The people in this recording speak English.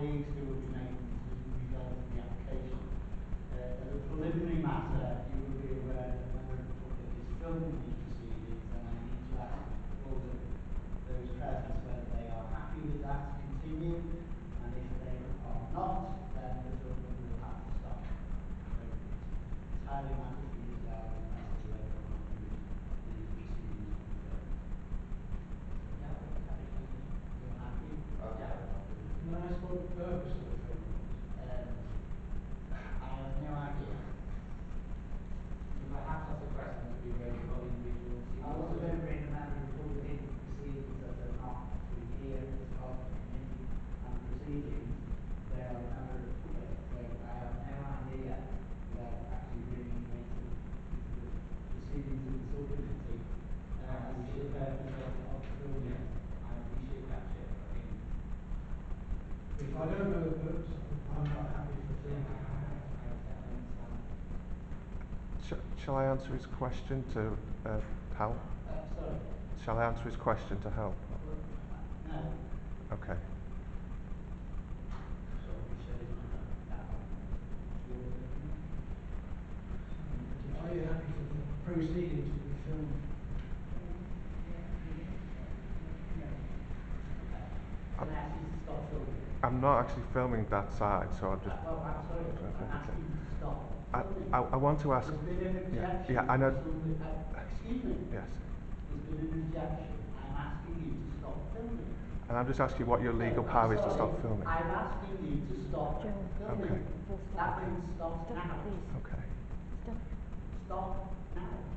employee who would be making the decision regarding the application. As a preliminary matter, you will be aware that when the public is filming these proceedings, and I need to ask all of those present whether they are happy with that to continue, and if they are not, then the filming will have to stop. So it's entirely a matter for you to ask the way they want to do these proceedings. Yeah, you're happy? Yeah. Can I ask what the purpose of the film was? I have no idea. Perhaps that's a question to be raised by individuals. I also don't recommend recording proceedings that are not through here as part of the committee and proceedings. There are a number of public, so I have no idea about actually bringing the proceedings in the subcommittee. We should have the opportunity. If I don't know the purpose, I'm not happy for doing that. Shall I answer his question to help? Sorry? Shall I answer his question to help? No. Okay. Are you happy for the proceedings to be filmed? I'm not actually filming that side, so I'm just. Oh, I'm sorry. I'm asking you to stop. I want to ask. There's been an objection. Yeah, I know. Excuse me. Yes. There's been an objection. I'm asking you to stop filming. And I'm just asking what your legal power is to stop filming. I'm asking you to stop filming. Okay. That means stop now. Okay. Stop now.